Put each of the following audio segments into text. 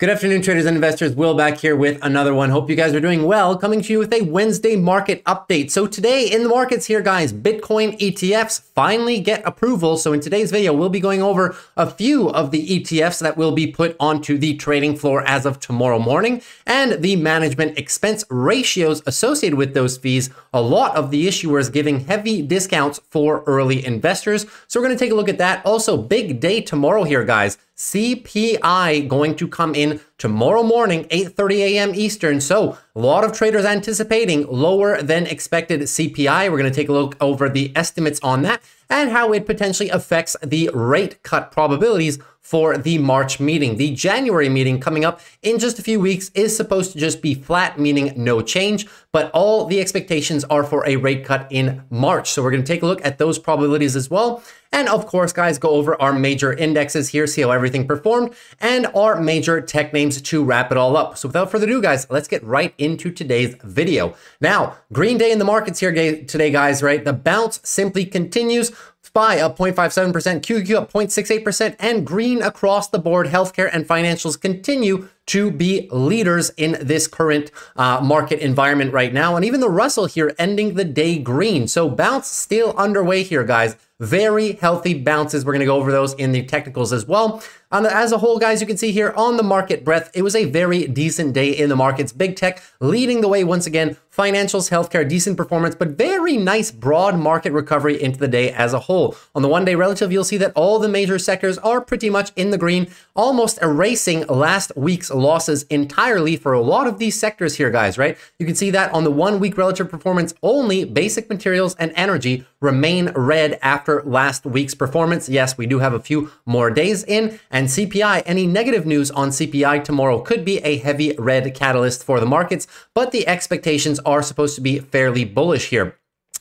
Good afternoon, traders and investors. Will back here with another one. Hope you guys are doing well. Coming to you with a Wednesday market update. So today in the markets here, guys, Bitcoin ETFs finally get approval. So in today's video, we'll be going over a few of the ETFs that will be put onto the trading floor as of tomorrow morning and the management expense ratios associated with those fees. A lot of the issuers giving heavy discounts for early investors. So we're going to take a look at that. Also, big day tomorrow here, guys. CPI going to come in tomorrow morning, 8:30 a.m. Eastern. So a lot of traders anticipating lower than expected CPI. We're going to take a look over the estimates on that and how it potentially affects the rate cut probabilities for the March meeting. The January meeting coming up in just a few weeks is supposed to just be flat, meaning no change, but all the expectations are for a rate cut in March. So we're going to take a look at those probabilities as well. And of course, guys, go over our major indexes here, see how everything performed, and our major tech names to wrap it all up. So without further ado, guys, let's get right into today's video. Now, green day in the markets here today, guys, right? The bounce simply continues. SPY up 0.57%, QQQ up 0.68%, and green across the board. Healthcare and financials continue to be leaders in this current market environment right now. And even the Russell here ending the day green. So bounce still underway here, guys. Very healthy bounces. We're going to go over those in the technicals as well. As a whole, guys, you can see here on the market breadth, it was a very decent day in the markets. Big tech leading the way once again. Financials, healthcare, decent performance, but very nice broad market recovery into the day as a whole. On the one-day relative, you'll see that all the major sectors are pretty much in the green, almost erasing last week's losses entirely for a lot of these sectors here, guys, right? You can see that on the one-week relative performance, only basic materials and energy remain red after last week's performance. Yes, we do have a few more days in, and CPI, any negative news on CPI tomorrow could be a heavy red catalyst for the markets, but the expectations are supposed to be fairly bullish here.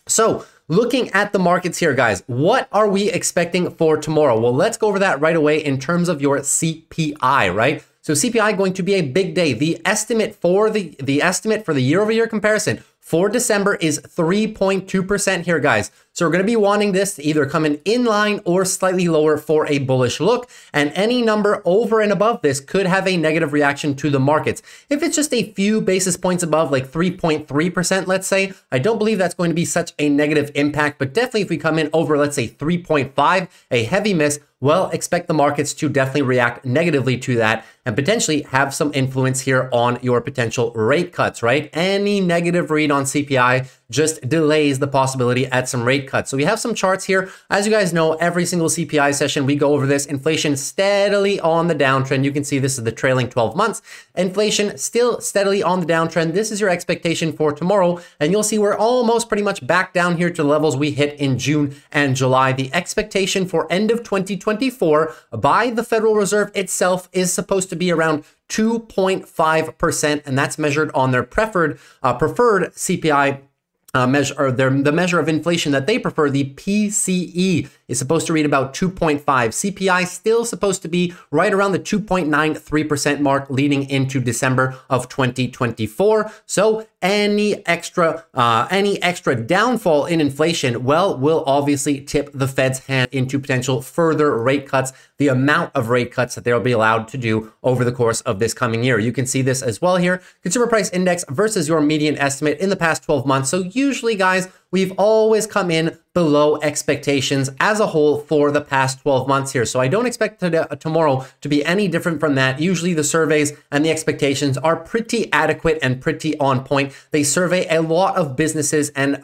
So looking at the markets here, guys, what are we expecting for tomorrow? Well, let's go over that right away in terms of your CPI, right? So CPI going to be a big day. The estimate for the year-over-year comparison for December is 3.2% here, guys. So we're going to be wanting this to either come in line or slightly lower for a bullish look. And any number over and above this could have a negative reaction to the markets. If it's just a few basis points above, like 3.3%, let's say, I don't believe that's going to be such a negative impact. But definitely if we come in over, let's say 3.5, a heavy miss, well, expect the markets to definitely react negatively to that and potentially have some influence here on your potential rate cuts, right? Any negative read on CPI just delays the possibility at some rate cuts. So we have some charts here. As you guys know, every single CPI session, we go over this. Inflation steadily on the downtrend. You can see this is the trailing 12 months. Inflation still steadily on the downtrend. This is your expectation for tomorrow. And you'll see we're almost pretty much back down here to levels we hit in June and July. The expectation for end of 2024 by the Federal Reserve itself is supposed to be around 2.5%. And that's measured on their preferred CPI measure, or the measure of inflation that they prefer, the PCE, is supposed to read about 2.5. CPI still supposed to be right around the 2.93% mark leading into December of 2024. So any extra downfall in inflation, well, will obviously tip the Fed's hand into potential further rate cuts, the amount of rate cuts that they'll be allowed to do over the course of this coming year. You can see this as well here. Consumer price index versus your median estimate in the past 12 months. So usually, guys, we've always come in below expectations as a whole for the past 12 months here. So I don't expect tomorrow to be any different from that. Usually the surveys and the expectations are pretty adequate and pretty on point. They survey a lot of businesses and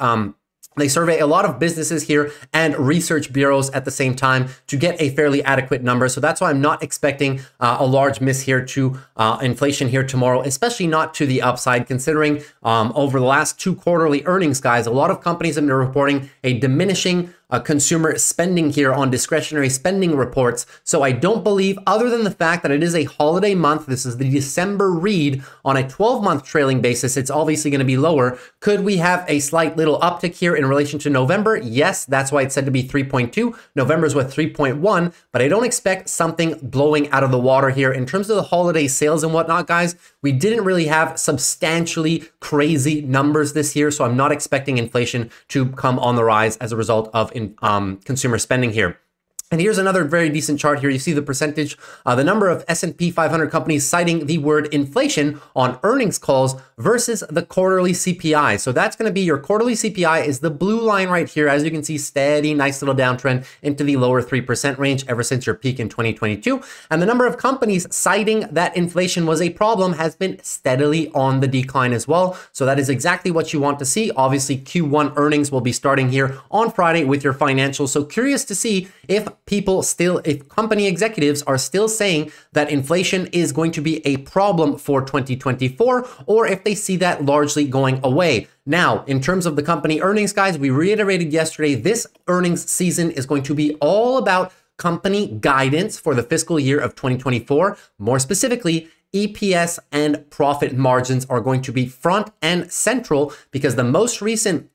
here and research bureaus at the same time to get a fairly adequate number. So that's why I'm not expecting a large miss here to inflation here tomorrow, especially not to the upside, considering over the last two quarterly earnings, guys, a lot of companies have been reporting a diminishing consumer spending here on discretionary spending reports. So I don't believe, other than the fact that it is a holiday month, this is the December read on a 12-month trailing basis, it's obviously going to be lower. Could we have a slight little uptick here in relation to November? Yes, that's why it's said to be 3.2. November's with 3.1, but I don't expect something blowing out of the water here. In terms of the holiday sales and whatnot, guys, we didn't really have substantially crazy numbers this year, so I'm not expecting inflation to come on the rise as a result of consumer spending here. And here's another very decent chart here. You see the percentage, the number of S&P 500 companies citing the word inflation on earnings calls versus the quarterly CPI. So that's going to be your quarterly CPI is the blue line right here. As you can see, steady, nice little downtrend into the lower 3% range ever since your peak in 2022. And the number of companies citing that inflation was a problem has been steadily on the decline as well. So that is exactly what you want to see. Obviously, Q1 earnings will be starting here on Friday with your financials. So curious to see if people still, if company executives are still saying that inflation is going to be a problem for 2024, or if they see that largely going away. Now, in terms of the company earnings, guys, we reiterated yesterday, this earnings season is going to be all about company guidance for the fiscal year of 2024. More specifically, EPS and profit margins are going to be front and central because the most recent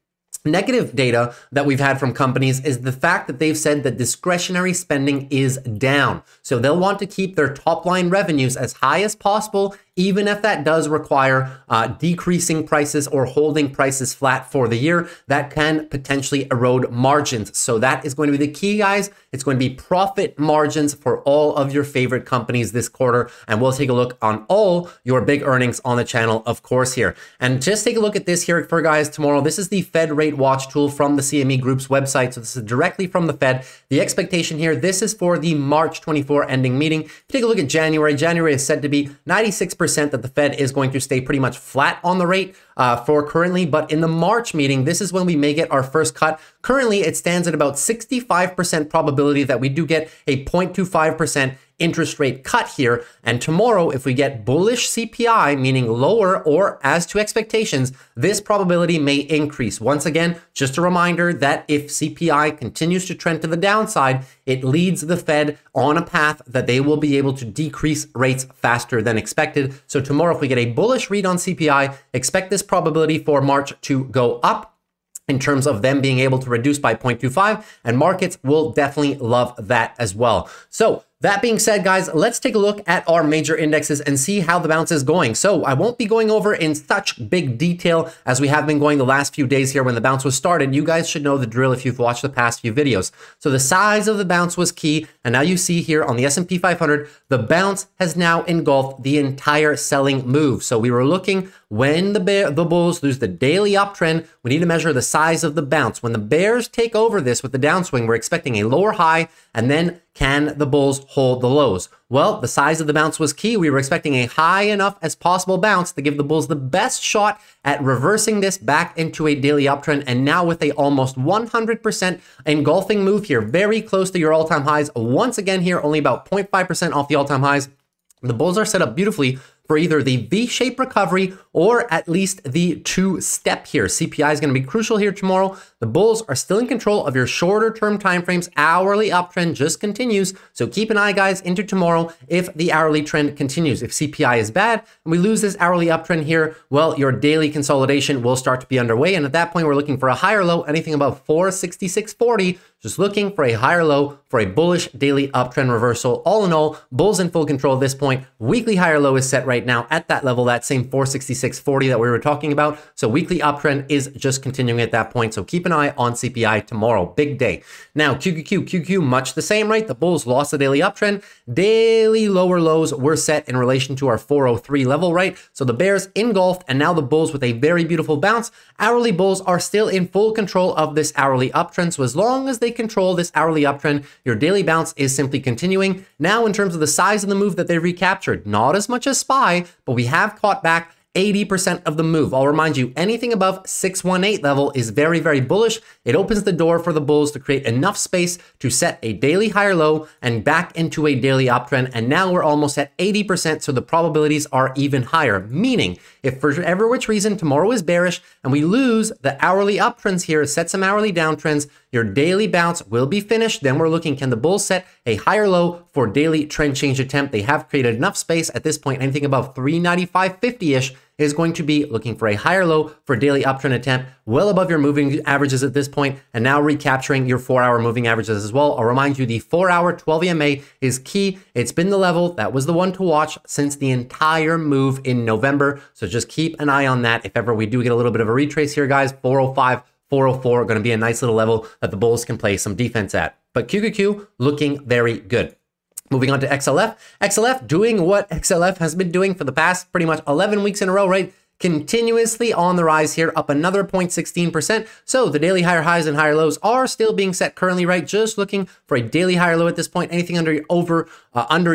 negative data that we've had from companies is the fact that they've said that discretionary spending is down. So they'll want to keep their top line revenues as high as possible, even if that does require decreasing prices or holding prices flat for the year. That can potentially erode margins. So that is going to be the key, guys. It's going to be profit margins for all of your favorite companies this quarter. And we'll take a look on all your big earnings on the channel, of course, here. And just take a look at this here for guys tomorrow. This is the Fed rate watch tool from the CME Group's website. So this is directly from the Fed. The expectation here, this is for the March 24 ending meeting. If you take a look at January, January is said to be 96%. That the Fed is going to stay pretty much flat on the rate for currently, but in the March meeting, this is when we may get our first cut. Currently, it stands at about 65% probability that we do get a 0.25% interest rate cut here. And tomorrow, if we get bullish CPI, meaning lower or as to expectations, this probability may increase. Once again, just a reminder that if CPI continues to trend to the downside, it leads the Fed on a path that they will be able to decrease rates faster than expected. So tomorrow, if we get a bullish read on CPI, expect this probability for March to go up in terms of them being able to reduce by 0.25, and markets will definitely love that as well. So that being said, guys, let's take a look at our major indexes and see how the bounce is going. So I won't be going over in such big detail as we have been going the last few days here when the bounce was started. You guys should know the drill if you've watched the past few videos. So the size of the bounce was key. And now you see here on the S&P 500, the bounce has now engulfed the entire selling move. So we were looking when the bulls lose the daily uptrend, we need to measure the size of the bounce. When the bears take over this with the downswing, we're expecting a lower high, and then can the bulls hold the lows? Well, the size of the bounce was key. We were expecting a high enough as possible bounce to give the bulls the best shot at reversing this back into a daily uptrend. And now with a almost 100% engulfing move here, very close to your all-time highs. Once again here, only about 0.5% off the all-time highs. The bulls are set up beautifully for either the V-shaped recovery or at least the two-step here. CPI is going to be crucial here tomorrow. The bulls are still in control of your shorter-term timeframes. Hourly uptrend just continues. So keep an eye, guys, into tomorrow if the hourly trend continues. If CPI is bad and we lose this hourly uptrend here, well, your daily consolidation will start to be underway. And at that point, we're looking for a higher low, anything above 466.40. Just looking for a higher low for a bullish daily uptrend reversal. All in all, bulls in full control at this point. Weekly higher low is set right now at that level, that same 466.40 that we were talking about. So weekly uptrend is just continuing at that point. So keep an eye on CPI tomorrow. Big day. Now, QQQ, much the same, right? The bulls lost the daily uptrend. Daily lower lows were set in relation to our 403 level, right? So the bears engulfed, and now the bulls with a very beautiful bounce. Hourly bulls are still in full control of this hourly uptrend. So as long as they control this hourly uptrend, your daily bounce is simply continuing. Now, in terms of the size of the move that they recaptured, not as much as SPY, but we have caught back 80% of the move. I'll remind you, anything above 618 level is very, very bullish. It opens the door for the bulls to create enough space to set a daily higher low and back into a daily uptrend. And now we're almost at 80%, so the probabilities are even higher. Meaning, if for whatever which reason tomorrow is bearish and we lose the hourly uptrends here, set some hourly downtrends, your daily bounce will be finished. Then we're looking, can the bulls set a higher low for daily trend change attempt? They have created enough space at this point. Anything above 395.50-ish is going to be looking for a higher low for daily uptrend attempt, well above your moving averages at this point, and now recapturing your 4-hour moving averages as well. I'll remind you, the 4-hour 12 EMA is key. It's been the level that was the one to watch since the entire move in November. So just keep an eye on that. If ever we do get a little bit of a retrace here, guys, 405, 404 are going to be a nice little level that the bulls can play some defense at. But QQQ looking very good. Moving on to XLF. XLF doing what XLF has been doing for the past pretty much 11 weeks in a row, right? Continuously on the rise here, up another 0.16%. So the daily higher highs and higher lows are still being set currently, right? Just looking for a daily higher low at this point. Anything under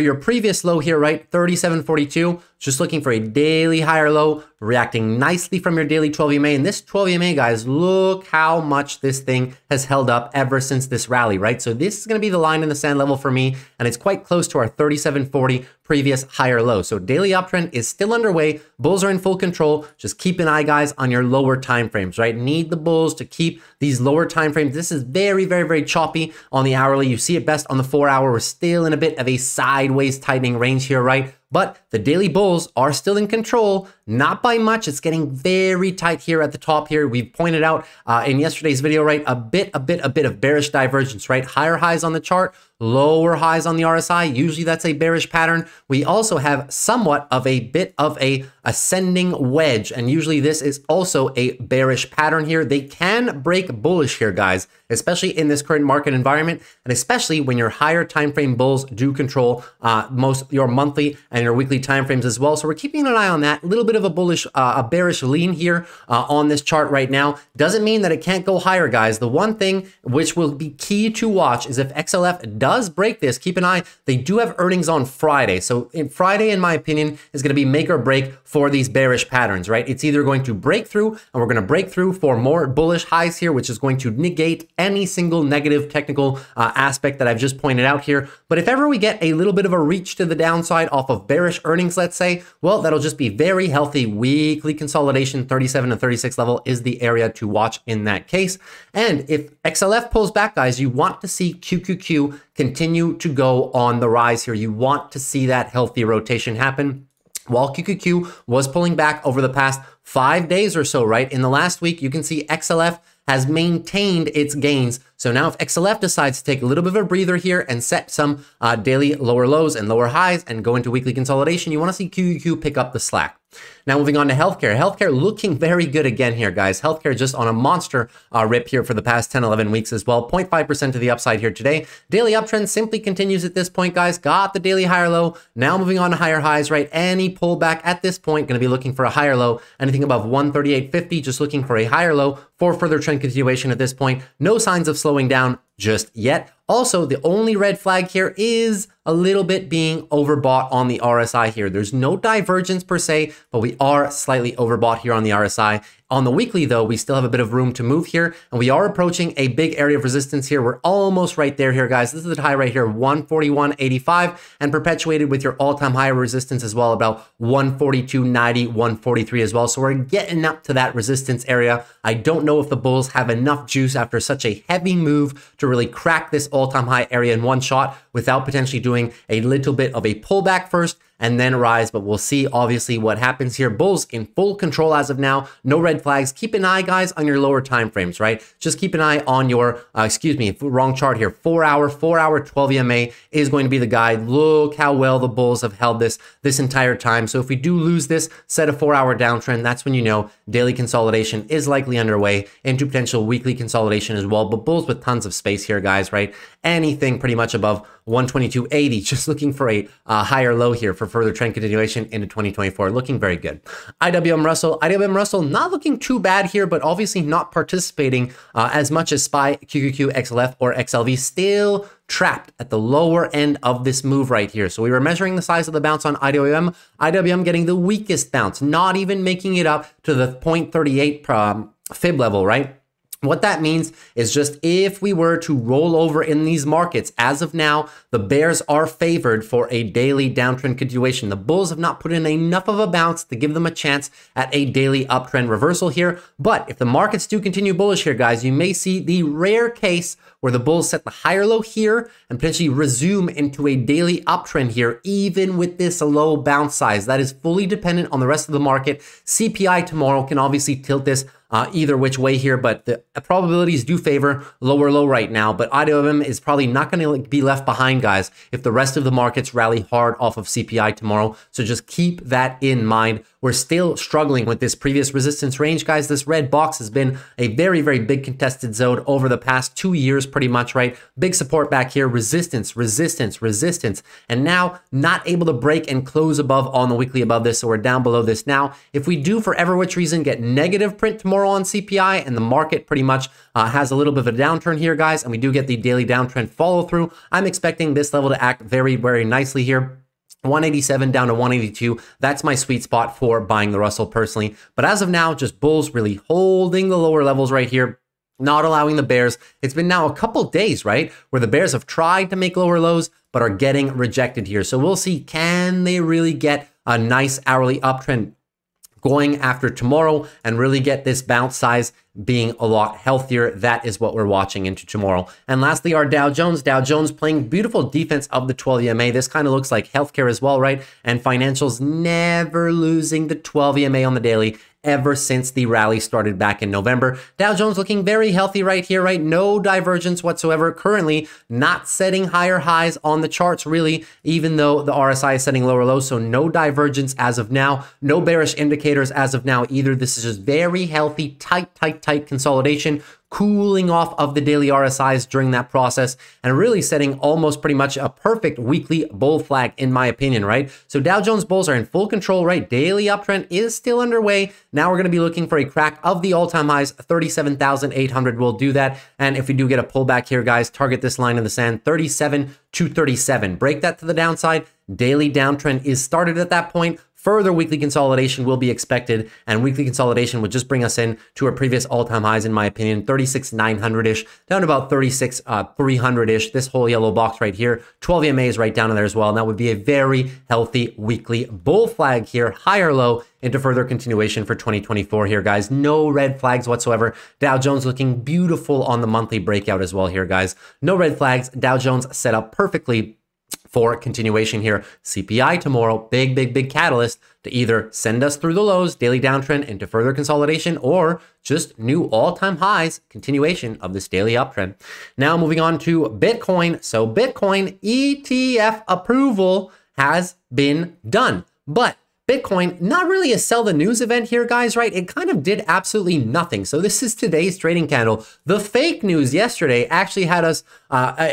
your previous low here, right? 37.42. Just looking for a daily higher low, reacting nicely from your daily 12 EMA. And this 12 EMA, guys, look how much this thing has held up ever since this rally, right? So this is going to be the line in the sand level for me, and it's quite close to our 37.40 previous higher low. So daily uptrend is still underway. Bulls are in full control. Just keep an eye, guys, on your lower time frames, right? Need the bulls to keep these lower time frames. This is very, very, very choppy on the hourly. You see it best on the 4 hour. We're still in a bit of a sideways tightening range here, right? But the daily bulls are still in control, not by much. It's getting very tight here at the top here. We've pointed out in yesterday's video, right, a bit of bearish divergence, right? Higher highs on the chart, lower highs on the RSI. Usually that's a bearish pattern. We also have somewhat of a bit of a ascending wedge, and usually this is also a bearish pattern here. They can break bullish here, guys, especially in this current market environment, and especially when your higher time frame bulls do control most your monthly and your weekly time frames as well. So we're keeping an eye on that. A little bit of a bullish, a bearish lean here on this chart right now. Doesn't mean that it can't go higher, guys. The one thing which will be key to watch is if XLF does break this, keep an eye. They do have earnings on Friday. So Friday, in my opinion, is going to be make or break for these bearish patterns, right? It's either going to break through, and we're going to break through for more bullish highs here, which is going to negate any single negative technical aspect that I've just pointed out here. But if ever we get a little bit of a reach to the downside off of bearish earnings, let's say, well, that'll just be very healthy weekly consolidation. 37 and 36 level is the area to watch in that case. And if XLF pulls back, guys, you want to see QQQ continue to go on the rise here. You want to see that healthy rotation happen. While QQQ was pulling back over the past 5 days or so, right? In the last week, you can see XLF has maintained its gains. So now if XLF decides to take a little bit of a breather here and set some daily lower lows and lower highs and go into weekly consolidation, you want to see QQQ pick up the slack. Now moving on to healthcare. Healthcare looking very good again here, guys. Healthcare just on a monster rip here for the past 10, 11 weeks as well. 0.5% to the upside here today. Daily uptrend simply continues at this point, guys. Got the daily higher low. Now moving on to higher highs, right? Any pullback at this point, going to be looking for a higher low. Anything above 138.50, just looking for a higher low for further trend continuation at this point. No signs of slowing down just yet. Also, the only red flag here is a little bit being overbought on the RSI here. There's no divergence per se, but we are slightly overbought here on the RSI. On the weekly, though, we still have a bit of room to move here, and we are approaching a big area of resistance here. We're almost right there here, guys. This is the high right here, 141.85, and perpetuated with your all-time high resistance as well, about 142.90, 143 as well. So we're getting up to that resistance area. I don't know if the bulls have enough juice after such a heavy move to really crack this all-time high area in one shot without potentially doing a little bit of a pullback first and then rise, but we'll see obviously what happens here. Bulls in full control as of now. No red flags. Keep an eye, guys, on your lower time frames, right? Just keep an eye on your, excuse me, wrong chart here. 4 hour, 12 EMA is going to be the guide. Look how well the bulls have held this entire time. So if we do lose this, set a 4 hour downtrend, that's when you know daily consolidation is likely underway into potential weekly consolidation as well. But bulls with tons of space here, guys, right? Anything pretty much above 122.80, just looking for a higher low here for further trend continuation into 2024. Looking very good. IWM Russell not looking too bad here, but obviously not participating as much as SPY, QQQ, XLF, or XLV. Still trapped at the lower end of this move right here. So we were measuring the size of the bounce on IWM. IWM getting the weakest bounce, not even making it up to the 0.38 Fib level, right? What that means is just if we were to roll over in these markets, as of now, the bears are favored for a daily downtrend continuation. The bulls have not put in enough of a bounce to give them a chance at a daily uptrend reversal here. But if the markets do continue bullish here, guys, you may see the rare case where the bulls set the higher low here and potentially resume into a daily uptrend here, even with this low bounce size. That is fully dependent on the rest of the market. CPI tomorrow can obviously tilt this either which way here, but the probabilities do favor lower low right now. But IWM is probably not going to be left behind, guys, if the rest of the markets rally hard off of CPI tomorrow. So just keep that in mind. We're still struggling with this previous resistance range, guys. This red box has been a very, very big contested zone over the past 2 years pretty much, right? Big support back here, resistance, resistance, resistance. And now not able to break and close above on the weekly above this. So we're down below this now. If we do, for ever which reason, get negative print tomorrow on CPI and the market pretty much has a little bit of a downturn here, guys, and we do get the daily downtrend follow through, I'm expecting this level to act very, very nicely here. 187 down to 182. That's my sweet spot for buying the Russell personally. But as of now, just bulls really holding the lower levels right here, not allowing the bears. It's been now a couple days, right, where the bears have tried to make lower lows, but are getting rejected here. So we'll see, can they really get a nice hourly uptrend going after tomorrow and really get this bounce size being a lot healthier? That is what we're watching into tomorrow. And lastly, our Dow Jones. Dow Jones playing beautiful defense of the 12 EMA. This kind of looks like healthcare as well, right? And financials never losing the 12 EMA on the daily ever since the rally started back in November. Dow Jones looking very healthy right here, right? No divergence whatsoever. Currently not setting higher highs on the charts, really, even though the RSI is setting lower lows. So no divergence as of now, no bearish indicators as of now either. This is just very healthy, tight consolidation, cooling off of the daily RSIs during that process, and really setting almost pretty much a perfect weekly bull flag, in my opinion, right? So Dow Jones bulls are in full control, right? Daily uptrend is still underway. Now we're going to be looking for a crack of the all-time highs. 37,800 will do that. And if we do get a pullback here, guys, target this line in the sand, 37,237. Break that to the downside. Daily downtrend is started at that point. Further weekly consolidation will be expected, and weekly consolidation would just bring us in to our previous all-time highs, in my opinion, 36,900-ish, down to about 36,300-ish, this whole yellow box right here. 12 EMA is right down in there as well, and that would be a very healthy weekly bull flag here, high or low, into further continuation for 2024 here, guys. No red flags whatsoever. Dow Jones looking beautiful on the monthly breakout as well here, guys. No red flags. Dow Jones set up perfectly for continuation here. CPI tomorrow, big catalyst to either send us through the lows, daily downtrend into further consolidation, or just new all-time highs, continuation of this daily uptrend. Now moving on to Bitcoin. So Bitcoin ETF approval has been done, but Bitcoin, not really a sell the news event here, guys, right? It kind of did absolutely nothing. So this is today's trading candle. The fake news yesterday actually had us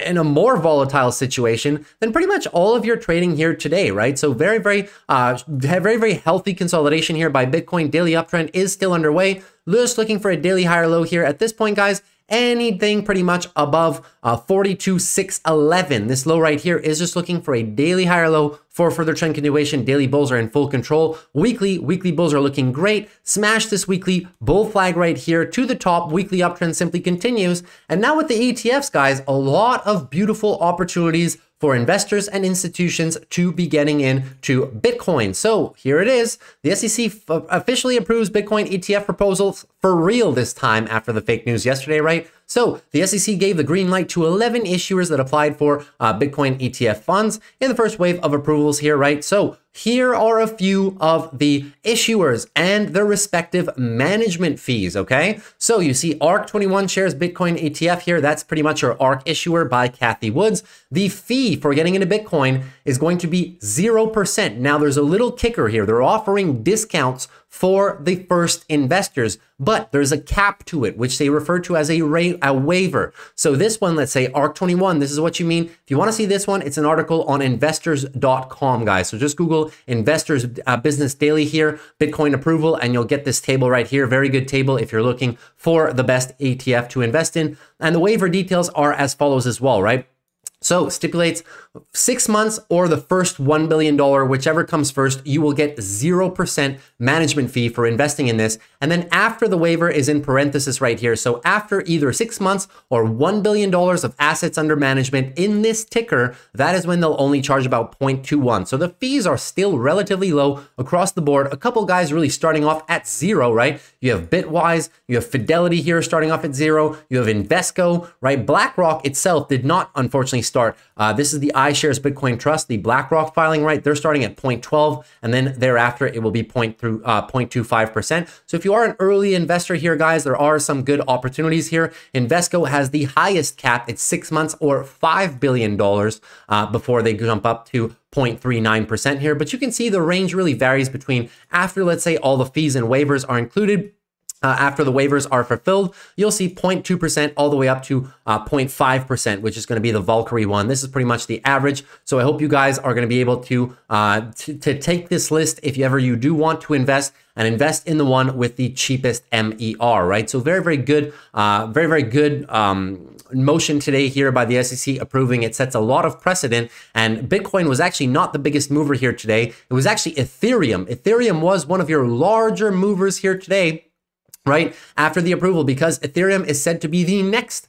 in a more volatile situation than pretty much all of your trading here today, right? So very, very healthy consolidation here by Bitcoin. Daily uptrend is still underway. Just looking for a daily higher low here at this point, guys. Anything pretty much above 42,611. This low right here is just looking for a daily higher low for further trend continuation. Daily bulls are in full control. Weekly bulls are looking great. Smash this weekly bull flag right here to the top. Weekly uptrend simply continues. And now with the ETFs, guys, a lot of beautiful opportunities for investors and institutions to be getting into Bitcoin. So here it is. The SEC officially approves Bitcoin ETF proposals for real this time after the fake news yesterday, right? So the SEC gave the green light to 11 issuers that applied for Bitcoin ETF funds in the first wave of approvals here, right? So here are a few of the issuers and their respective management fees, okay? So you see ARC21 shares Bitcoin ETF here. That's pretty much your ARC issuer by Kathy Woods. The fee for getting into Bitcoin is going to be 0%. Now there's a little kicker here. They're offering discounts for the first investors, but there's a cap to it, which they refer to as a waiver. So this one, let's say ARC21, this is what you mean. If you want to see this one, it's an article on investors.com, guys. So just Google Investors Business Daily here, Bitcoin approval, and you'll get this table right here. Very good table if you're looking for the best ETF to invest in. And the waiver details are as follows as well, right? So stipulates 6 months or the first $1 billion, whichever comes first, you will get 0% management fee for investing in this. And then after the waiver is in parenthesis right here. So after either 6 months or $1 billion of assets under management in this ticker, that is when they'll only charge about 0.21. So the fees are still relatively low across the board. A couple guys really starting off at zero, right? You have Bitwise, you have Fidelity here starting off at zero. You have Invesco, right? BlackRock itself did not, unfortunately, start. This is the iShares Bitcoin Trust, the BlackRock filing, right? They're starting at 0.12, and then thereafter it will be 0.25%. So if you are an early investor here, guys, there are some good opportunities here. Invesco has the highest cap. It's 6 months or $5 billion before they jump up to 0.39% here. But you can see the range really varies between after, let's say, all the fees and waivers are included, After the waivers are fulfilled, you'll see 0.2% all the way up to 0.5%, which is going to be the Valkyrie one. This is pretty much the average. So I hope you guys are going to be able to take this list if ever you do want to invest, and invest in the one with the cheapest MER, right? So very, very good motion today here by the SEC approving. It sets a lot of precedent, and Bitcoin was actually not the biggest mover here today. It was actually Ethereum. Ethereum was one of your larger movers here today, right after the approval, because Ethereum is said to be the next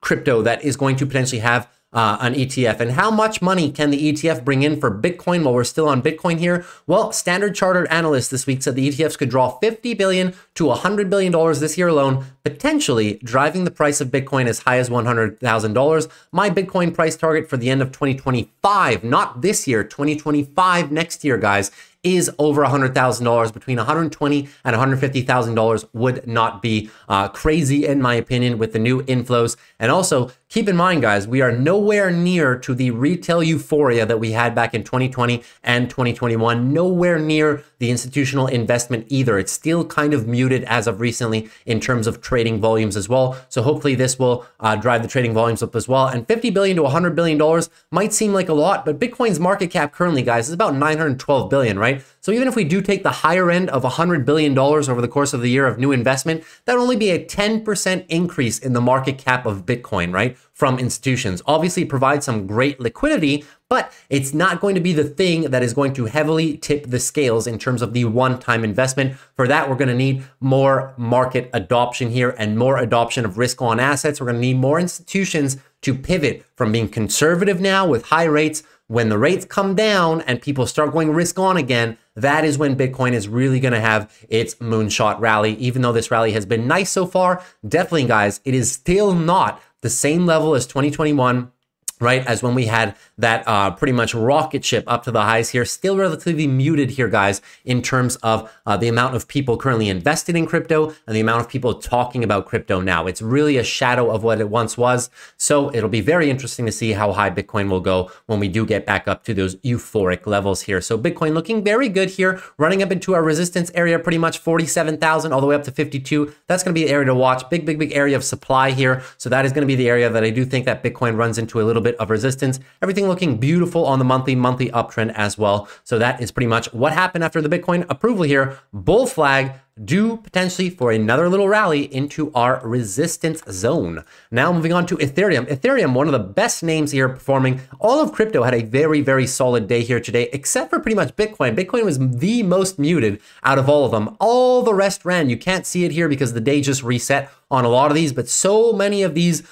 crypto that is going to potentially have an ETF. And how much money can the ETF bring in for Bitcoin while we're still on Bitcoin here? Well, Standard Chartered analysts this week said the ETFs could draw $50 billion to $100 billion this year alone, potentially driving the price of Bitcoin as high as $100,000. My Bitcoin price target for the end of 2025, not this year, 2025 next year, guys, is over $100,000. Between $120,000 and $150,000 would not be crazy, in my opinion, with the new inflows. And also keep in mind, guys, we are nowhere near to the retail euphoria that we had back in 2020 and 2021, nowhere near the institutional investment either. It's still kind of muted as of recently in terms of trading volumes as well. So hopefully this will drive the trading volumes up as well. And $50 billion to $100 billion might seem like a lot, but Bitcoin's market cap currently, guys, is about $912 billion, right? So even if we do take the higher end of $100 billion over the course of the year of new investment, that would only be a 10% increase in the market cap of Bitcoin, right? From institutions. Obviously provides some great liquidity, but it's not going to be the thing that is going to heavily tip the scales in terms of the one-time investment. For that, we're going to need more market adoption here and more adoption of risk on assets. We're going to need more institutions to pivot from being conservative now with high rates. When the rates come down and people start going risk on again, that is when Bitcoin is really going to have its moonshot rally. Even though this rally has been nice so far, definitely, guys, it is still not the same level as 2021, right? As when we had that pretty much rocket ship up to the highs here, still relatively muted here, guys, in terms of the amount of people currently invested in crypto and the amount of people talking about crypto now. It's really a shadow of what it once was. So it'll be very interesting to see how high Bitcoin will go when we do get back up to those euphoric levels here. So Bitcoin looking very good here, running up into our resistance area, pretty much 47,000 all the way up to 52. That's going to be the area to watch. Big area of supply here. So that is going to be the area that I do think that Bitcoin runs into a little bit of resistance. Everything looking beautiful on the monthly uptrend as well. So that is pretty much what happened after the Bitcoin approval here. Bull flag due potentially for another little rally into our resistance zone. Now moving on to Ethereum. Ethereum, one of the best names here performing. All of crypto had a very, very solid day here today, except for pretty much Bitcoin. Bitcoin was the most muted out of all of them. All the rest ran. You can't see it here because the day just reset on a lot of these, but so many of these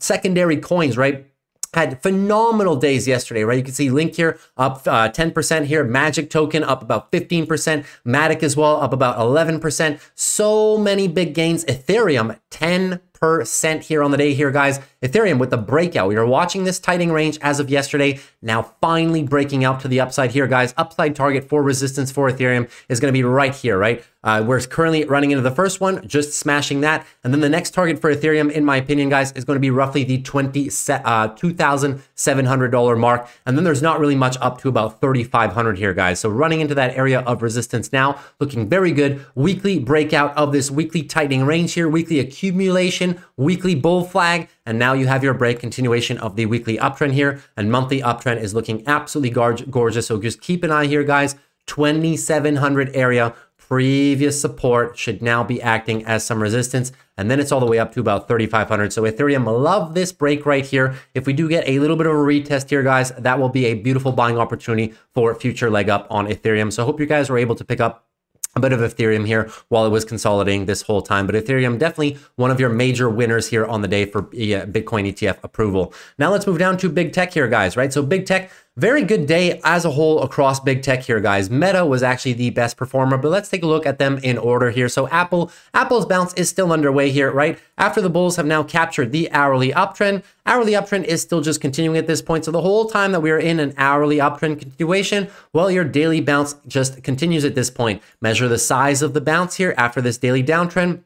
secondary coins, right, had phenomenal days yesterday, right? You can see Link here up 10% here, Magic Token up about 15%, Matic as well up about 11%. So many big gains. Ethereum 10% here on the day here, guys. Ethereum with the breakout. We were watching this tightening range as of yesterday, now finally breaking out to the upside here, guys. Upside target for resistance for Ethereum is going to be right here, right? We're currently running into the first one, just smashing that. And then the next target for Ethereum, in my opinion, guys, is going to be roughly the $2,700 mark. And then there's not really much up to about $3,500 here, guys. So running into that area of resistance now, looking very good. Weekly breakout of this weekly tightening range here, weekly accumulation, weekly bull flag. And now you have your break continuation of the weekly uptrend here, and monthly uptrend is looking absolutely gorgeous. So just keep an eye here, guys. 2,700 area, previous support should now be acting as some resistance. And then it's all the way up to about 3,500. So Ethereum, love this break right here. If we do get a little bit of a retest here, guys, that will be a beautiful buying opportunity for future leg up on Ethereum. So I hope you guys were able to pick up a bit of Ethereum here while it was consolidating this whole time. But Ethereum, definitely one of your major winners here on the day for Bitcoin ETF approval. Now let's move down to big tech here, guys, right? So big tech, very good day as a whole across big tech here, guys. Meta was actually the best performer, but let's take a look at them in order here. So Apple's bounce is still underway here, right? After the bulls have now captured the hourly uptrend. Hourly uptrend is still just continuing at this point. So the whole time that we are in an hourly uptrend continuation, well, your daily bounce just continues at this point. Measure the size of the bounce here after this daily downtrend.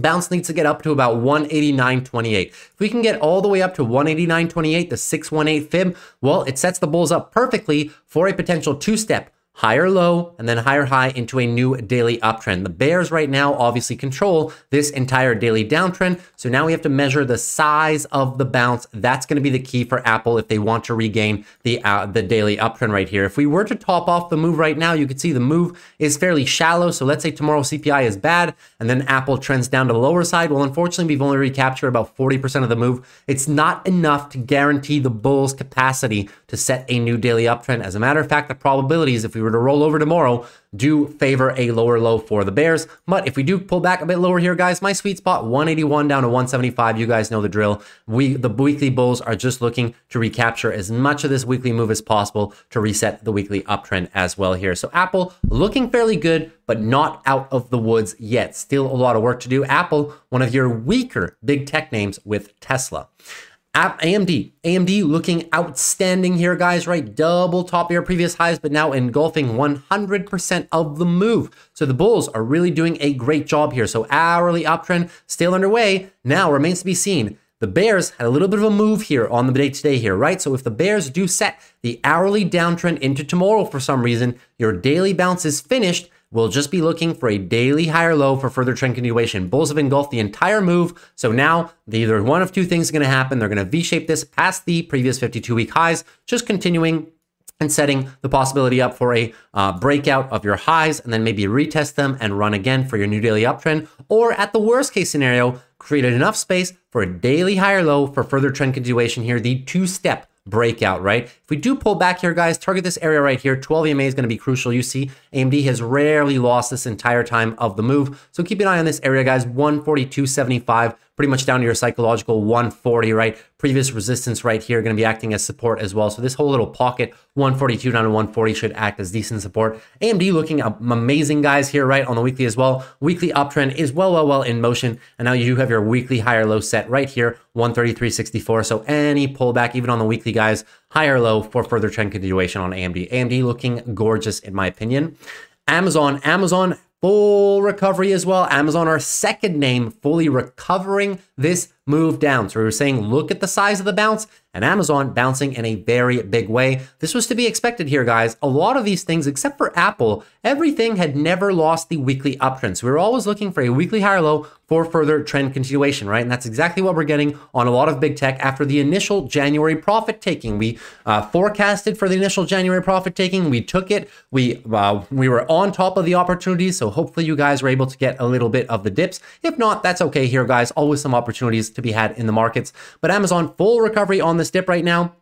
Bounce needs to get up to about 189.28. If we can get all the way up to 189.28, the 618 Fib, well, it sets the bulls up perfectly for a potential two-step higher low and then higher high into a new daily uptrend. The bears right now obviously control this entire daily downtrend. So now we have to measure the size of the bounce. That's going to be the key for Apple if they want to regain the daily uptrend right here. If we were to top off the move right now, you could see the move is fairly shallow. So let's say tomorrow CPI is bad and then Apple trends down to the lower side. Well, unfortunately, we've only recaptured about 40% of the move. It's not enough to guarantee the bulls' capacity to set a new daily uptrend. As a matter of fact, the probabilities, if we were to roll over tomorrow, do favor a lower low for the bears. But if we do pull back a bit lower here, guys, my sweet spot 181 down to 175. You guys know the drill. The weekly bulls are just looking to recapture as much of this weekly move as possible to reset the weekly uptrend as well here. So Apple looking fairly good, but not out of the woods yet. Still a lot of work to do. Apple, one of your weaker big tech names with Tesla. AMD looking outstanding here, guys, right? Double top your previous highs, but now engulfing 100% of the move. So the bulls are really doing a great job here. So hourly uptrend still underway. Now remains to be seen. The bears had a little bit of a move here on the day today here, right? So if the bears do set the hourly downtrend into tomorrow for some reason, your daily bounce is finished. We'll just be looking for a daily higher low for further trend continuation. Bulls have engulfed the entire move. So now either one of two things is going to happen. They're going to V-shape this past the previous 52-week highs, just continuing and setting the possibility up for a breakout of your highs and then maybe retest them and run again for your new daily uptrend. Or at the worst case scenario, created enough space for a daily higher low for further trend continuation here, the two-step breakout, right? If we do pull back here, guys, target this area right here. 12 EMA is going to be crucial. You see AMD has rarely lost this entire time of the move. So keep an eye on this area, guys. 142.75, pretty much down to your psychological 140, right? Previous resistance right here going to be acting as support as well. So this whole little pocket 142 down to 140 should act as decent support. AMD looking amazing, guys, here, right? On the weekly as well. Weekly uptrend is well in motion. And now you do have your weekly higher low set right here, 133.64. So any pullback, even on the weekly, guys, higher low for further trend continuation on AMD. AMD looking gorgeous in my opinion. Amazon full recovery as well. Amazon, our second name, fully recovering this move down. So we were saying, look at the size of the bounce, and Amazon bouncing in a very big way. This was to be expected here, guys. A lot of these things, except for Apple, everything had never lost the weekly uptrend. So we were always looking for a weekly higher low for further trend continuation, right? And that's exactly what we're getting on a lot of big tech after the initial January profit taking. We forecasted for the initial January profit taking. We took it. We were on top of the opportunities. So hopefully you guys were able to get a little bit of the dips. If not, that's okay here, guys. Always some opportunities to be had in the markets. But Amazon full recovery on this dip right now.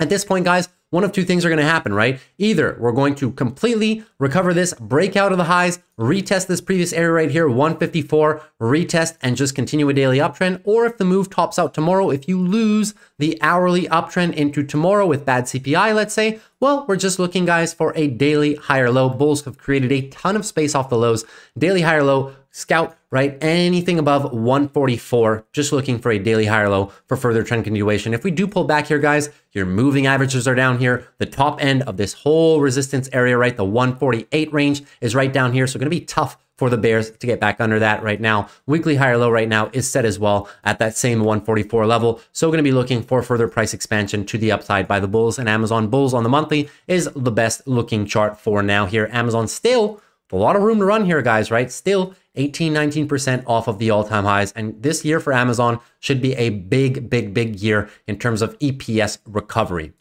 At this point, guys, one of two things are going to happen, right? Either we're going to completely recover this, break out of the highs, retest this previous area right here, 154, retest and just continue a daily uptrend. Or if the move tops out tomorrow, if you lose the hourly uptrend into tomorrow with bad CPI, let's say, well, we're just looking, guys, for a daily higher low. Bulls have created a ton of space off the lows. Daily higher low, scout, right? Anything above 144, just looking for a daily higher low for further trend continuation. If we do pull back here, guys, your moving averages are down here. The top end of this whole resistance area, right? The 148 range is right down here. So going to be tough for the bears to get back under that right now. Weekly higher low right now is set as well at that same 144 level. So going to be looking for further price expansion to the upside by the bulls, and Amazon bulls on the monthly is the best looking chart for now here. Amazon still a lot of room to run here, guys, right? Still 18, 19% off of the all-time highs. And this year for Amazon should be a big year in terms of EPS recovery.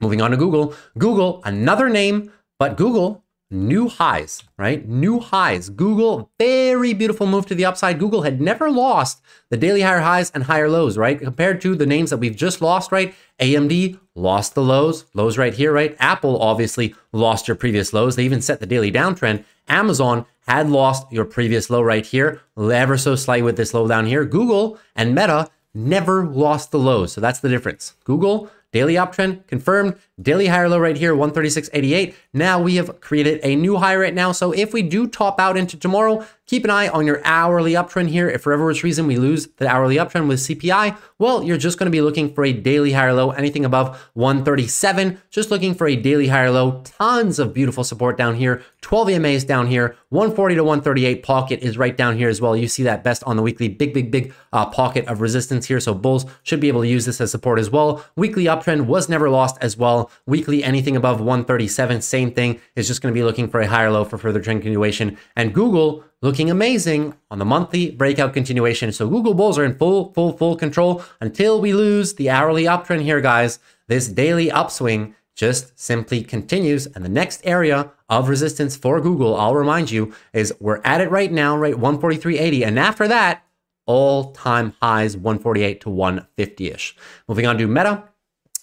Moving on to Google. Google, another name, but Google, new highs, right? New highs. Google, very beautiful move to the upside. Google had never lost the daily higher highs and higher lows, right? Compared to the names that we've just lost, right? AMD lost the lows right here, right? Apple obviously lost your previous lows. They even set the daily downtrend. Amazon had lost your previous low right here, ever so slight with this low down here. Google and Meta never lost the lows. So that's the difference. Google, daily uptrend confirmed, daily higher low right here, 136.88. Now we have created a new high right now. So if we do top out into tomorrow, keep an eye on your hourly uptrend here. If for whatever reason we lose the hourly uptrend with CPI, well, you're just going to be looking for a daily higher low, anything above 137, just looking for a daily higher low. Tons of beautiful support down here. 12 EMAs down here, 140 to 138 pocket is right down here as well. You see that best on the weekly, big pocket of resistance here. So bulls should be able to use this as support as well. Weekly uptrend was never lost as well. Weekly anything above 137, same same thing, is just going to be looking for a higher low for further trend continuation. And Google looking amazing on the monthly breakout continuation. So Google bulls are in full control until we lose the hourly uptrend here, guys. This daily upswing just simply continues. And the next area of resistance for Google, I'll remind you, is we're at it right now, right? 143.80. And after that, all-time highs, 148 to 150-ish. Moving on to Meta.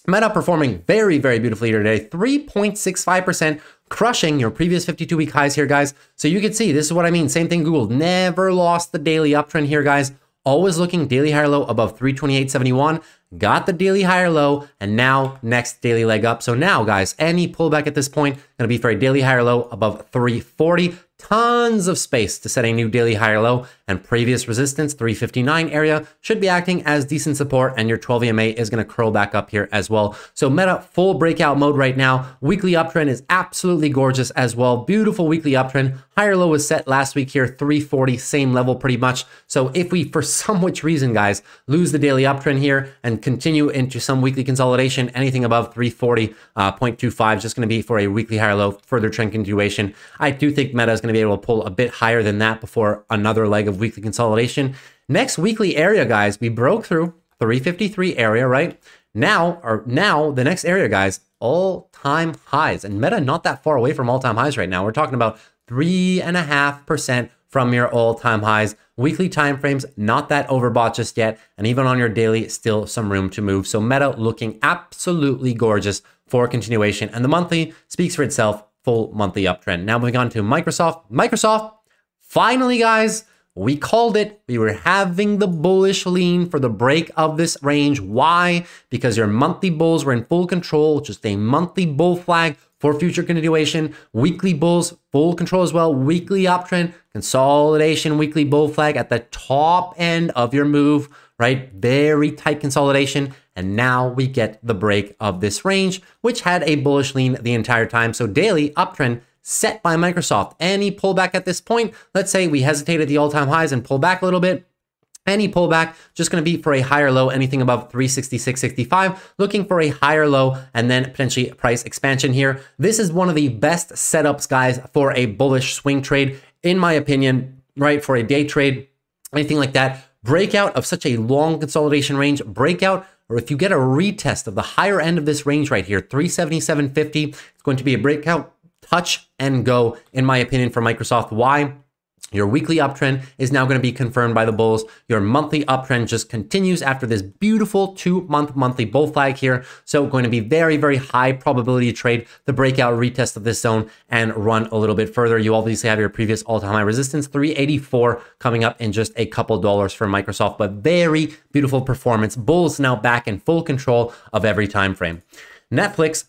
Meta performing very, very beautifully here today, 3.65%, crushing your previous 52-week highs here, guys. So you can see, this is what I mean. Same thing, Google never lost the daily uptrend here, guys. Always looking daily higher low above 328.71, got the daily higher low, and now next daily leg up. So now, guys, any pullback at this point going to be for a daily higher low above 340. Tons of space to set a new daily higher low, and previous resistance, 359 area, should be acting as decent support, and your 12 EMA is going to curl back up here as well. So Meta, full breakout mode right now. Weekly uptrend is absolutely gorgeous as well. Beautiful weekly uptrend. Higher low was set last week here, 340, same level pretty much. So if we, for some which reason, guys, lose the daily uptrend here and continue into some weekly consolidation, anything above 340.25 is just going to be for a weekly higher low, further trend continuation. I do think Meta is going to be able to pull a bit higher than that before another leg of weekly consolidation. Next weekly area, guys, we broke through 353 area, right? Now the next area, guys, all-time highs. And Meta not that far away from all-time highs right now. We're talking about 3.5% from your all-time highs. Weekly timeframes, not that overbought just yet. And even on your daily, still some room to move. So Meta looking absolutely gorgeous for continuation. And the monthly speaks for itself. Full monthly uptrend. Now moving on to Microsoft. Microsoft, finally, guys, we called it. We were having the bullish lean for the break of this range. Why? Because your monthly bulls were in full control, just a monthly bull flag for future continuation. Weekly bulls, full control as well. Weekly uptrend, consolidation, weekly bull flag at the top end of your move, right? Very tight consolidation. And now we get the break of this range, which had a bullish lean the entire time. So daily uptrend set by Microsoft. Any pullback at this point, let's say we hesitate at the all-time highs and pull back a little bit. Any pullback, just going to be for a higher low, anything above 366.65, looking for a higher low and then potentially price expansion here. This is one of the best setups, guys, for a bullish swing trade, in my opinion, right? For a day trade, anything like that. Breakout of such a long consolidation range, breakout, or if you get a retest of the higher end of this range right here, 377.50, it's going to be a breakout, touch and go, in my opinion, for Microsoft. Why? Your weekly uptrend is now going to be confirmed by the bulls. Your monthly uptrend just continues after this beautiful 2 month monthly bull flag here. So going to be very, very high probability trade, the breakout retest of this zone and run a little bit further. You obviously have your previous all-time high resistance, 384, coming up in just a couple dollars for Microsoft, but very beautiful performance. Bulls now back in full control of every time frame. Netflix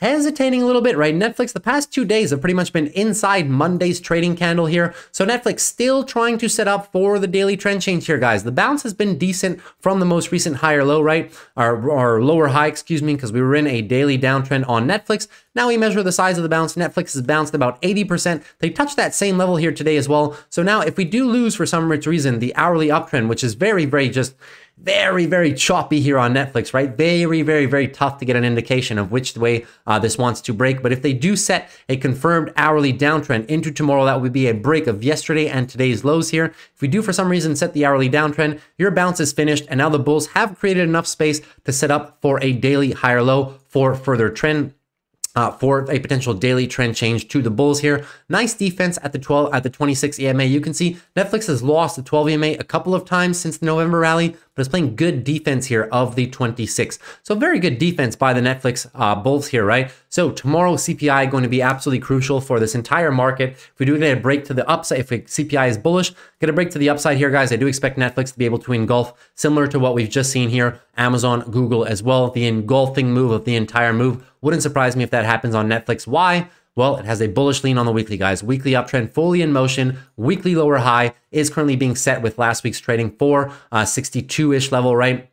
hesitating a little bit, right? Netflix, the past 2 days have pretty much been inside Monday's trading candle here. So Netflix still trying to set up for the daily trend change here, guys. The bounce has been decent from the most recent higher low, right? Or lower high, excuse me, because we were in a daily downtrend on Netflix. Now we measure the size of the bounce. Netflix has bounced about 80%. They touched that same level here today as well. So now if we do lose for some reason the hourly uptrend, which is very, very choppy here on Netflix, right? Very tough to get an indication of which way this wants to break. But if they do set a confirmed hourly downtrend into tomorrow, that would be a break of yesterday and today's lows here. If we do for some reason set the hourly downtrend, your bounce is finished, and now the bulls have created enough space to set up for a daily higher low for further trend. For a potential daily trend change to the bulls here. Nice defense at the 26 EMA. You can see Netflix has lost the 12 EMA a couple of times since the November rally, but it's playing good defense here of the 26. So very good defense by the Netflix bulls here, right? So tomorrow CPI going to be absolutely crucial for this entire market. If we do get a break to the upside, if CPI is bullish, get a break to the upside here, guys. I do expect Netflix to be able to engulf, similar to what we've just seen here, Amazon, Google as well. The engulfing move of the entire move. Wouldn't surprise me if that happens on Netflix. Why? Well, it has a bullish lean on the weekly, guys. Weekly uptrend fully in motion. Weekly lower high is currently being set with last week's trading for 62-ish level, right?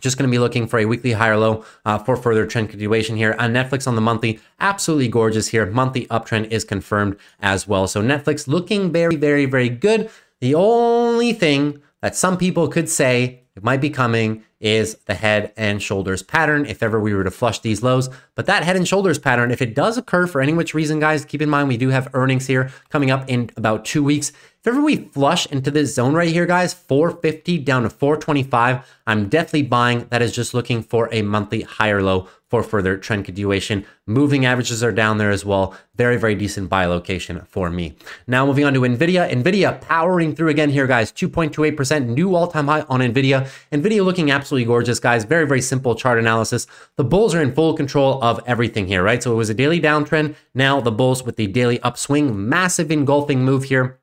Just going to be looking for a weekly higher low for further trend continuation here. And Netflix on the monthly, absolutely gorgeous here. Monthly uptrend is confirmed as well. So Netflix looking very good. The only thing that some people could say it might be coming is the head and shoulders pattern, if ever we were to flush these lows. But that head and shoulders pattern, if it does occur for any which reason, guys, keep in mind we do have earnings here coming up in about 2 weeks. If ever we flush into this zone right here, guys, 450 down to 425, I'm definitely buying. That is just looking for a monthly higher low for further trend continuation. Moving averages are down there as well. Very, very decent buy location for me. Now moving on to NVIDIA. NVIDIA powering through again here, guys. 2.28%, new all-time high on NVIDIA. NVIDIA looking absolutely gorgeous, guys. Very, very simple chart analysis. The bulls are in full control of everything here, right? So it was a daily downtrend. Now the bulls with the daily upswing, massive engulfing move here,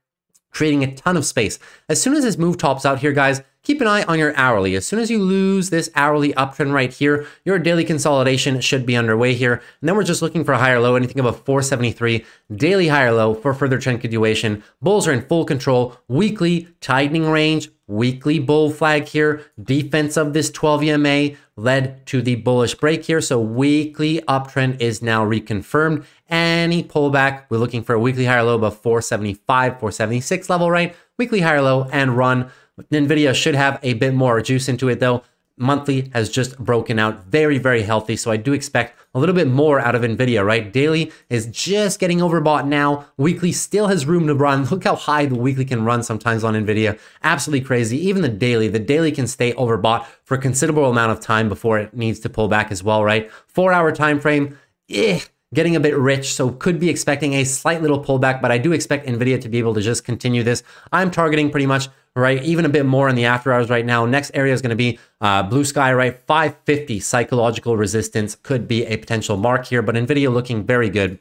creating a ton of space. As soon as this move tops out here, guys, keep an eye on your hourly. As soon as you lose this hourly uptrend right here, your daily consolidation should be underway here. And then we're just looking for a higher low, anything above 473, daily higher low for further trend continuation. Bulls are in full control. Weekly tightening range, weekly bull flag here. Defense of this 12 EMA led to the bullish break here. So weekly uptrend is now reconfirmed. Any pullback, we're looking for a weekly higher low above 475, 476 level, right? Weekly higher low and run. NVIDIA should have a bit more juice into it though. Monthly has just broken out very, very healthy. So I do expect a little bit more out of NVIDIA, right? Daily is just getting overbought now. Weekly still has room to run. Look how high the weekly can run sometimes on NVIDIA. Absolutely crazy. Even the daily can stay overbought for a considerable amount of time before it needs to pull back as well, right? 4 hour time frame, getting a bit rich, so could be expecting a slight little pullback, but I do expect NVIDIA to be able to just continue this. I'm targeting pretty much, right, even a bit more in the after hours right now. Next area is going to be blue sky, right? 550 psychological resistance could be a potential mark here, but NVIDIA looking very good.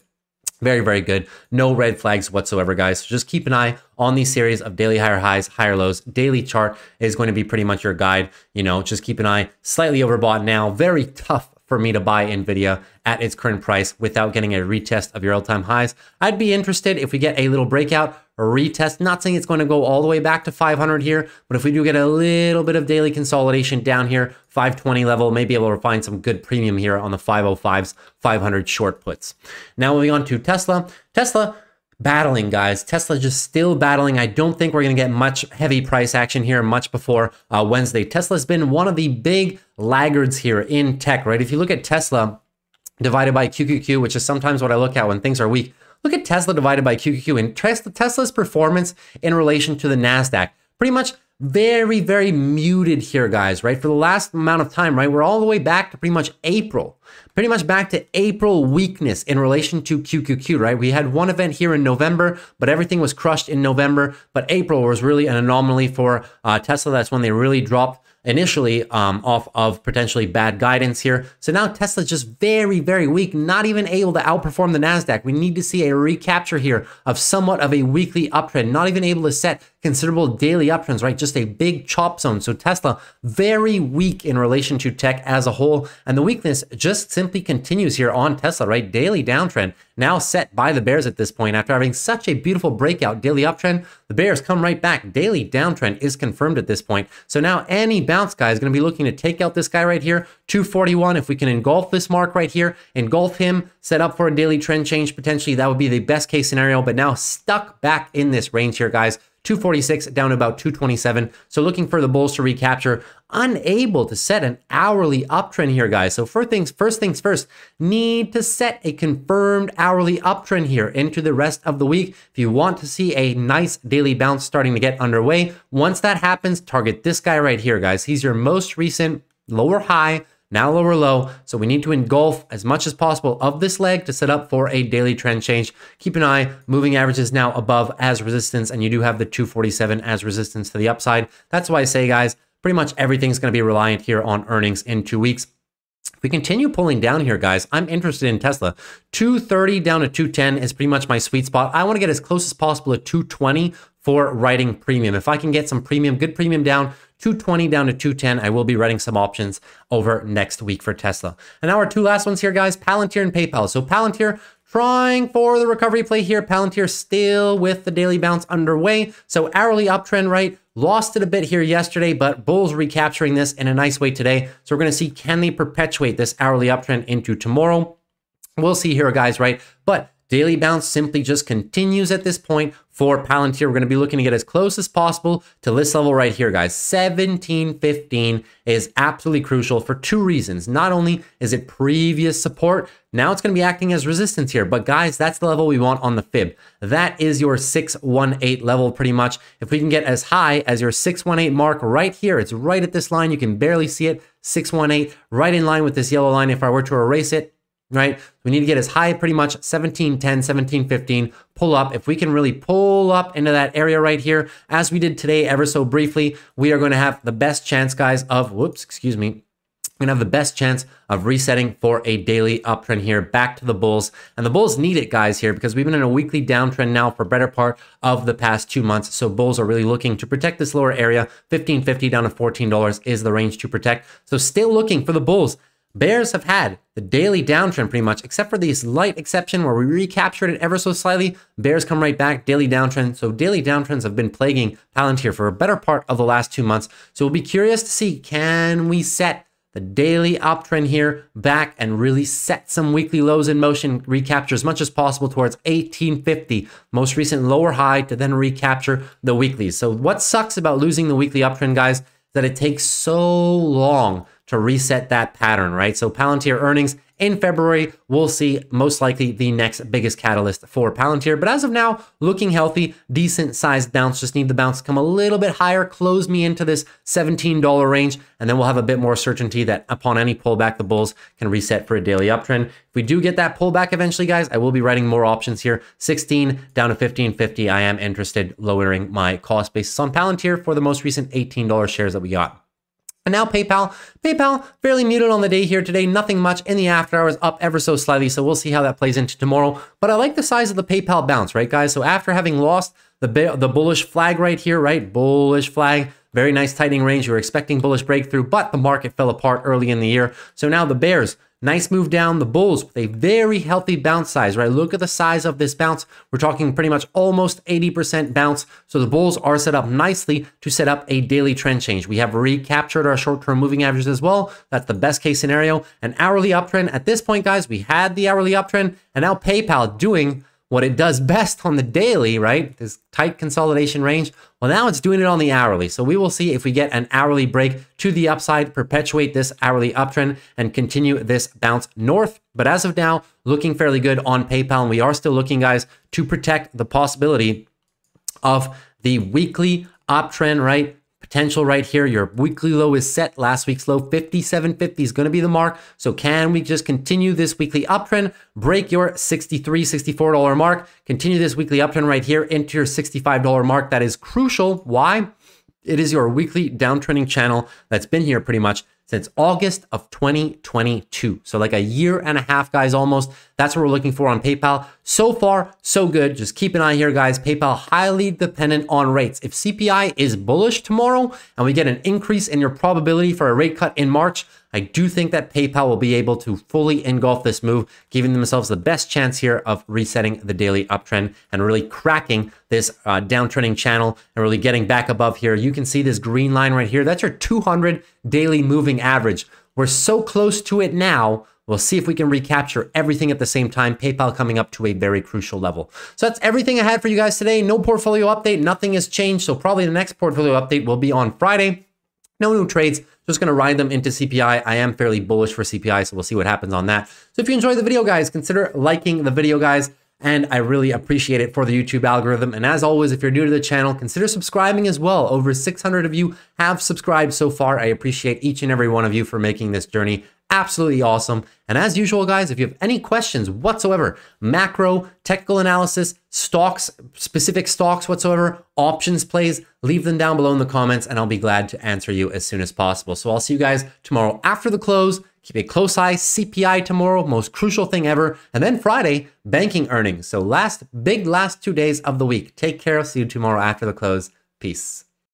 Very, very good. No red flags whatsoever, guys. So just keep an eye on these series of daily higher highs, higher lows. Daily chart is going to be pretty much your guide. You know, just keep an eye. Slightly overbought now. Very tough for me to buy NVIDIA at its current price without getting a retest of your all-time highs. I'd be interested if we get a little breakout or retest. Not saying it's going to go all the way back to 500 here, but if we do get a little bit of daily consolidation down here, 520 level, maybe able to find some good premium here on the 505s, 500 short puts. Now moving on to Tesla. Tesla battling, guys. Tesla just still battling. I don't think we're going to get much heavy price action here much before Wednesday. Tesla's been one of the big laggards here in tech, right? If you look at Tesla divided by QQQ, which is sometimes what I look at when things are weak, look at Tesla divided by QQQ and Tesla's performance in relation to the Nasdaq. Pretty much very, very muted here, guys, right? For the last amount of time, right? We're all the way back to pretty much back to April weakness in relation to QQQ, right? We had one event here in November, but everything was crushed in November. But April was really an anomaly for Tesla. That's when they really dropped initially off of potentially bad guidance here. So now Tesla's just very, very weak, not even able to outperform the NASDAQ. We need to see a recapture here of somewhat of a weekly uptrend, not even able to set considerable daily uptrends, right? Just a big chop zone. So Tesla, very weak in relation to tech as a whole. And the weakness just simply continues here on Tesla, right? Daily downtrend now set by the bears at this point. After having such a beautiful breakout daily uptrend, the bears come right back. Daily downtrend is confirmed at this point. So now any bounce guy is going to be looking to take out this guy right here, 241. If we can engulf this mark right here, engulf him, set up for a daily trend change, potentially that would be the best case scenario. But now stuck back in this range here, guys. 246 down to about 227. So looking for the bulls to recapture, unable to set an hourly uptrend here, guys. So first things first, need to set a confirmed hourly uptrend here into the rest of the week. If you want to see a nice daily bounce starting to get underway, once that happens, target this guy right here, guys. He's your most recent lower high, now lower low. So we need to engulf as much as possible of this leg to set up for a daily trend change. Keep an eye, moving averages now above as resistance, and you do have the 247 as resistance to the upside. That's why I say, guys, pretty much everything's going to be reliant here on earnings in 2 weeks. If we continue pulling down here, guys, I'm interested in Tesla. 230 down to 210 is pretty much my sweet spot. I want to get as close as possible to 220 for writing premium. If I can get some premium, good premium down, 220 down to 210, I will be writing some options over next week for Tesla. And now our two last ones here, guys, Palantir and PayPal. So Palantir trying for the recovery play here. Palantir still with the daily bounce underway. So hourly uptrend, right? Lost it a bit here yesterday, but bulls recapturing this in a nice way today. So we're going to see, can they perpetuate this hourly uptrend into tomorrow? We'll see here, guys, right? But Daily bounce simply just continues at this point for Palantir. We're going to be looking to get as close as possible to this level right here, guys. 1715 is absolutely crucial for two reasons. Not only is it previous support, now it's going to be acting as resistance here. But guys, that's the level we want on the Fib. That is your 618 level pretty much. If we can get as high as your 618 mark right here, it's right at this line. You can barely see it. 618, right in line with this yellow line. If I were to erase it, right? We need to get as high pretty much 1710, 1715, pull up. If we can really pull up into that area right here, as we did today ever so briefly, we are going to have the best chance, guys, of, whoops, excuse me, we're going to have the best chance of resetting for a daily uptrend here back to the bulls. And the bulls need it, guys, here, because we've been in a weekly downtrend now for better part of the past 2 months. So bulls are really looking to protect this lower area. $15.50 down to $14 is the range to protect. So still looking for the bulls. Bears have had the daily downtrend pretty much, except for this light exception where we recaptured it ever so slightly. Bears come right back, daily downtrend. So daily downtrends have been plaguing Palantir for a better part of the last 2 months. So we'll be curious to see, can we set the daily uptrend here back and really set some weekly lows in motion, recapture as much as possible towards 1850, most recent lower high, to then recapture the weeklies. So what sucks about losing the weekly uptrend, guys, is that it takes so long to reset that pattern, right? So Palantir earnings in February, we'll see most likely the next biggest catalyst for Palantir. But as of now, looking healthy, decent sized bounce. Just need the bounce to come a little bit higher, close me into this $17 range, and then we'll have a bit more certainty that upon any pullback, the bulls can reset for a daily uptrend. If we do get that pullback eventually, guys, I will be writing more options here. 16 down to 15.50. I am interested lowering my cost basis on Palantir for the most recent $18 shares that we got. And now PayPal. PayPal fairly muted on the day here today. Nothing much in the after hours, up ever so slightly. So we'll see how that plays into tomorrow. But I like the size of the PayPal bounce, right, guys? So after having lost the bullish flag right here, right? Bullish flag. Very nice tightening range. We were expecting bullish breakthrough, but the market fell apart early in the year. So now the bears, nice move down. The bulls with a very healthy bounce size, right? Look at the size of this bounce. We're talking pretty much almost 80% bounce. So the bulls are set up nicely to set up a daily trend change. We have recaptured our short-term moving averages as well. That's the best case scenario. An hourly uptrend at this point, guys, we had the hourly uptrend, and now PayPal doing what it does best on the daily, right? This tight consolidation range. Well, now it's doing it on the hourly. So we will see if we get an hourly break to the upside, perpetuate this hourly uptrend, and continue this bounce north. But as of now, looking fairly good on PayPal. And we are still looking, guys, to protect the possibility of the weekly uptrend, right? Potential right here. Your weekly low is set. Last week's low, 57.50, is going to be the mark. So can we just continue this weekly uptrend, break your $63, $64 mark, continue this weekly uptrend right here into your $65 mark? That is crucial. Why? It is your weekly downtrending channel that's been here pretty much since August of 2022. So like a year and a half, guys, almost. That's what we're looking for on PayPal. So far, so good. Just keep an eye here, guys. PayPal highly dependent on rates. If CPI is bullish tomorrow and we get an increase in your probability for a rate cut in March, I do think that PayPal will be able to fully engulf this move, giving themselves the best chance here of resetting the daily uptrend and really cracking this downtrending channel and really getting back above here. You can see this green line right here. That's your 200 daily moving average. We're so close to it now. We'll see if we can recapture everything at the same time. PayPal coming up to a very crucial level. So that's everything I had for you guys today. No portfolio update. Nothing has changed. So probably the next portfolio update will be on Friday. No new trades. Just going to ride them into CPI. I am fairly bullish for CPI, so we'll see what happens on that. So if you enjoyed the video, guys, consider liking the video, guys. And I really appreciate it for the YouTube algorithm. And as always, if you're new to the channel, consider subscribing as well. Over 600 of you have subscribed so far. I appreciate each and every one of you for making this journey absolutely awesome. And as usual, guys, if you have any questions whatsoever, macro, technical analysis, stocks, specific stocks whatsoever, options plays, leave them down below in the comments and I'll be glad to answer you as soon as possible. So I'll see you guys tomorrow after the close. Keep a close eye. CPI tomorrow, most crucial thing ever. And then Friday, banking earnings. So last 2 days of the week. Take care. See you tomorrow after the close. Peace.